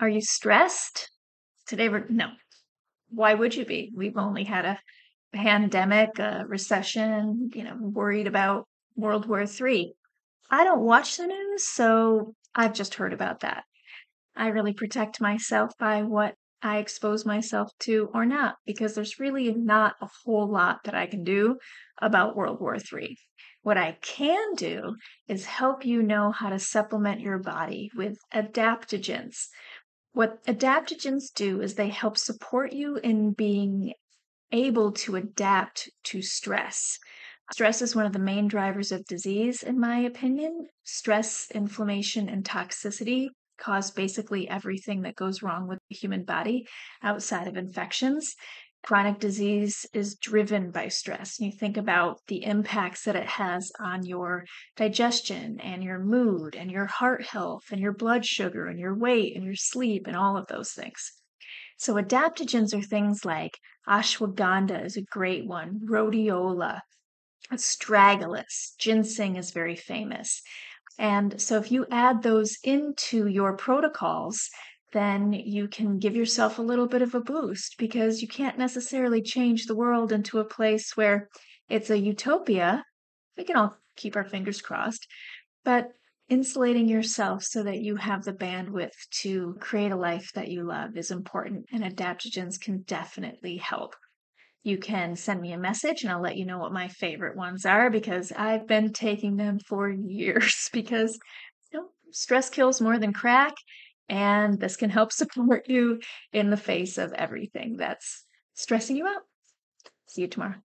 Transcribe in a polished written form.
Are you stressed? Today we're no. Why would you be? We've only had a pandemic, a recession, worried about World War III. I don't watch the news, so I've just heard about that. I really protect myself by what I expose myself to or not, because there's really not a whole lot that I can do about World War III. What I can do is help you know how to supplement your body with adaptogens. What adaptogens do is they help support you in being able to adapt to stress. Stress is one of the main drivers of disease, in my opinion. Stress, inflammation, and toxicity cause basically everything that goes wrong with the human body outside of infections. Chronic disease is driven by stress. You think about the impacts that it has on your digestion and your mood and your heart health and your blood sugar and your weight and your sleep and all of those things. So adaptogens are things like ashwagandha is a great one, rhodiola, astragalus, ginseng is very famous. And so if you add those into your protocols, then you can give yourself a little bit of a boost, because you can't necessarily change the world into a place where it's a utopia. We can all keep our fingers crossed, but insulating yourself so that you have the bandwidth to create a life that you love is important, and adaptogens can definitely help. You can send me a message and I'll let you know what my favorite ones are, because I've been taking them for years because stress kills more than crack, and this can help support you in the face of everything that's stressing you out. See you tomorrow.